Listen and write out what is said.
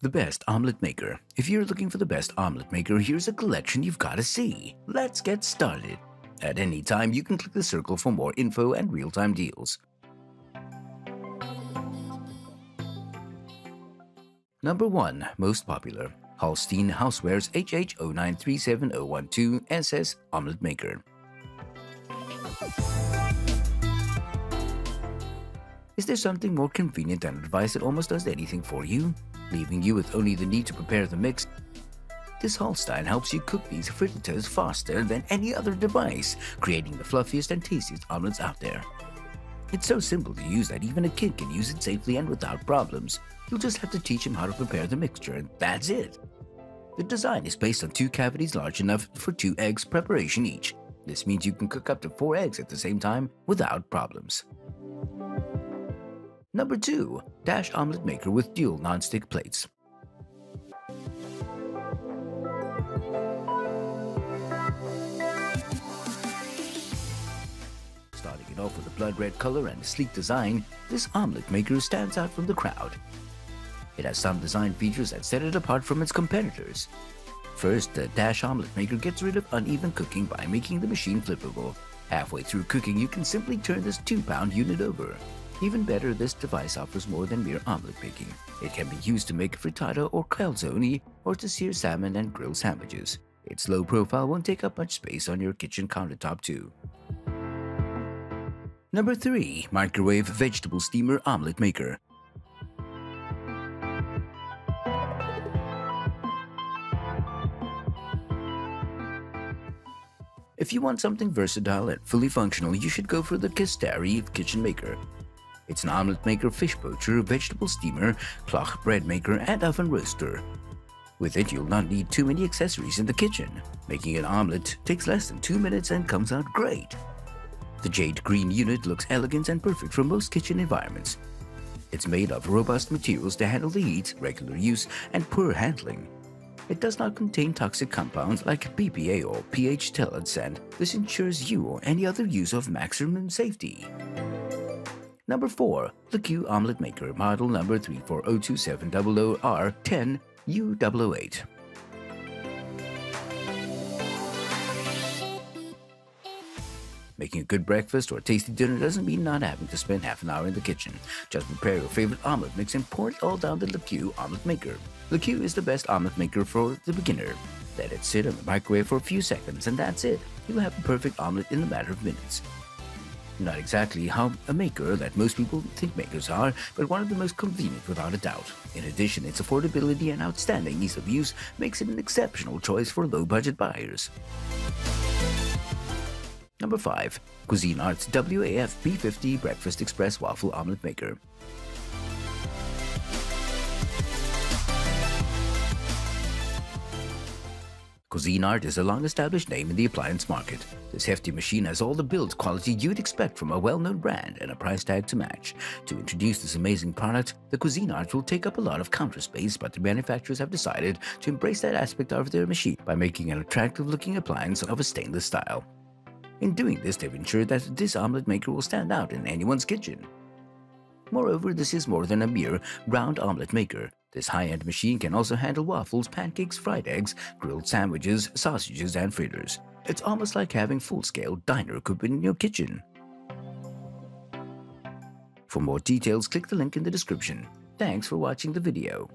The best omelet maker. If you're looking for the best omelet maker, here's a collection you've got to see. Let's get started. At any time, you can click the circle for more info and real-time deals. Number 1. Most popular. Holstein Housewares HH-0937012SS Omelet Maker. Is there something more convenient than a device that almost does anything for you, leaving you with only the need to prepare the mix? This Holstein helps you cook these fritters faster than any other device, creating the fluffiest and tastiest omelets out there. It's so simple to use that even a kid can use it safely and without problems. You'll just have to teach him how to prepare the mixture and that's it. The design is based on two cavities large enough for 2 eggs preparation each. This means you can cook up to 4 eggs at the same time without problems. Number 2. Dash Omelet Maker with Dual Nonstick Plates. Off with a blood red color and a sleek design, this omelet maker stands out from the crowd. It has some design features that set it apart from its competitors. First, the Dash Omelet Maker gets rid of uneven cooking by making the machine flippable. Halfway through cooking, you can simply turn this 2-pound unit over. Even better, this device offers more than mere omelet making. It can be used to make frittata or calzone, or to sear salmon and grill sandwiches. Its low profile won't take up much space on your kitchen countertop too. Number 3. Microwave Vegetable Steamer Omelet Maker. If you want something versatile and fully functional, you should go for the Kistari Kitchen Maker. It's an omelet maker, fish poacher, vegetable steamer, cloth bread maker, and oven roaster. With it, you'll not need too many accessories in the kitchen. Making an omelet takes less than 2 minutes and comes out great. The jade green unit looks elegant and perfect for most kitchen environments. It's made of robust materials to handle the heat, regular use, and poor handling. It does not contain toxic compounds like BPA or pH tellants, and this ensures you or any other use of maximum safety. Number 4. Lekue Omelet Maker Model Number 3402700R10U008. Making a good breakfast or a tasty dinner doesn't mean not having to spend half an hour in the kitchen. Just prepare your favorite omelet mix and pour it all down the Lekue Omelet Maker. Lekue is the best omelet maker for the beginner. Let it sit in the microwave for a few seconds and that's it. You'll have a perfect omelet in a matter of minutes. Not exactly how a maker that most people think makers are, but one of the most convenient without a doubt. In addition, its affordability and outstanding ease of use makes it an exceptional choice for low-budget buyers. Number 5. Cuisinart's WAF-B50 Breakfast Express Waffle Omelet Maker. Cuisinart is a long-established name in the appliance market. This hefty machine has all the build quality you'd expect from a well-known brand and a price tag to match. To introduce this amazing product, the Cuisinart will take up a lot of counter space, but the manufacturers have decided to embrace that aspect of their machine by making an attractive-looking appliance of a stainless style. In doing this, they've ensured that this omelet maker will stand out in anyone's kitchen. Moreover, this is more than a mere round omelet maker. This high-end machine can also handle waffles, pancakes, fried eggs, grilled sandwiches, sausages, and fritters. It's almost like having full-scale diner equipment in your kitchen. For more details, click the link in the description. Thanks for watching the video.